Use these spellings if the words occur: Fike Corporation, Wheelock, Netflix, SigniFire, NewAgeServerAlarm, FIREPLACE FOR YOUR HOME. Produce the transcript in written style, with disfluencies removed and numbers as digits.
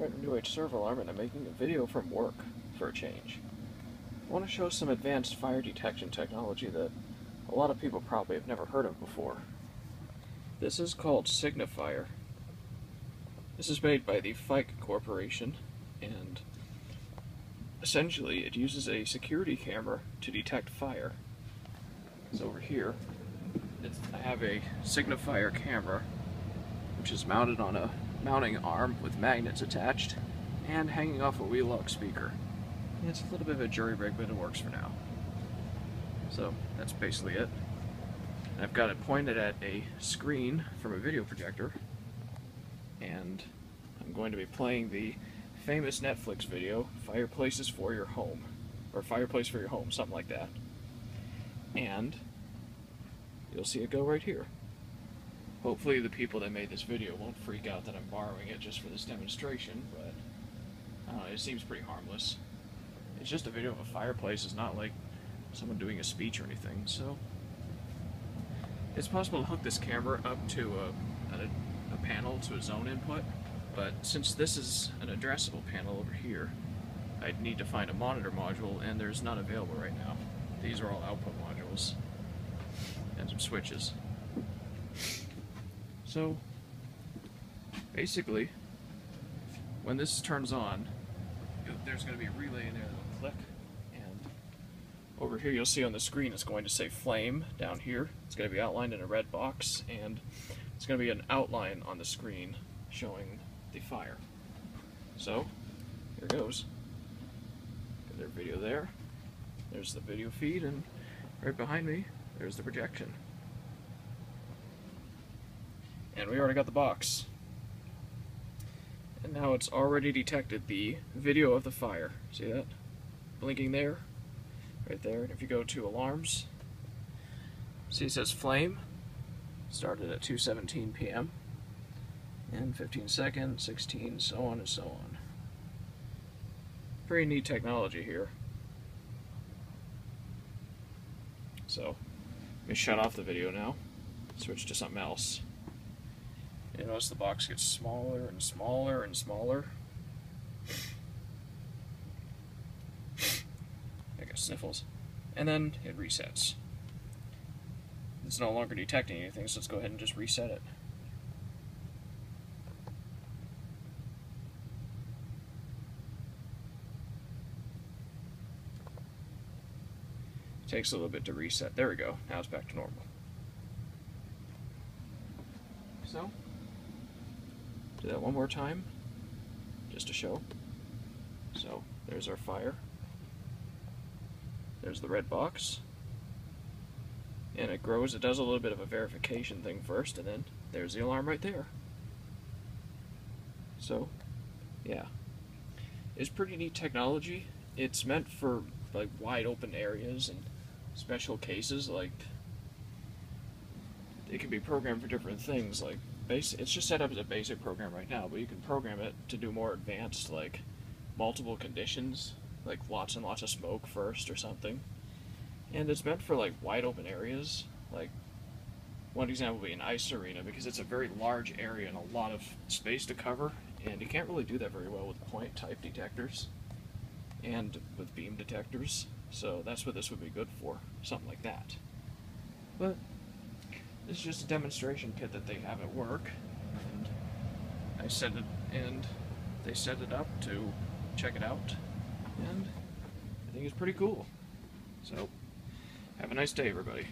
Right, New Age Servo Alarm, and I'm making a video from work for a change. I want to show some advanced fire detection technology that a lot of people probably have never heard of before. This is called SigniFire. This is made by the Fike Corporation, and essentially it uses a security camera to detect fire. So over here, I have a SigniFire camera, which is mounted on a mounting arm with magnets attached and hanging off a Wheelock speaker. And it's a little bit of a jury rig, but it works for now. So that's basically it. And I've got it pointed at a screen from a video projector, and I'm going to be playing the famous Netflix video, Fireplaces for Your Home, or Fireplace for Your Home, something like that. And you'll see it go right here. Hopefully the people that made this video won't freak out that I'm borrowing it just for this demonstration, but I don't know, it seems pretty harmless. It's just a video of a fireplace, it's not like someone doing a speech or anything, so... It's possible to hook this camera up to a panel, to a zone input, but since this is an addressable panel over here, I'd need to find a monitor module, and there's none available right now. These are all output modules, and some switches. So, basically, when this turns on, there's going to be a relay in there that'll click, and over here you'll see on the screen it's going to say flame down here. It's going to be outlined in a red box, and it's going to be an outline on the screen showing the fire. So, here it goes. Got their video there. There's the video feed, and right behind me, there's the projection. And we already got the box. And now it's already detected the video of the fire. See that? Blinking there, right there. And if you go to alarms, see it says flame. Started at 2:17 p.m. And 15 seconds, 16, so on and so on. Pretty neat technology here. So, let me shut off the video now. Switch to something else. You notice the box gets smaller and smaller and smaller. I got sniffles. And then it resets. It's no longer detecting anything, so let's go ahead and just reset it. It takes a little bit to reset. There we go. Now it's back to normal. So, do that one more time, just to show. So, there's our fire. There's the red box. And it grows, it does a little bit of a verification thing first, and then there's the alarm right there. So, yeah. It's pretty neat technology. It's meant for, like, wide open areas and special cases, like... It can be programmed for different things, like... It's just set up as a basic program right now, but you can program it to do more advanced, like multiple conditions, like lots and lots of smoke first or something. And it's meant for like wide open areas. Like one example would be an ice arena, because it's a very large area and a lot of space to cover, and you can't really do that very well with point type detectors and with beam detectors. So that's what this would be good for, something like that. But this is just a demonstration kit that they have at work, and I set it, and they set it up to check it out, and I think it's pretty cool. So, have a nice day, everybody.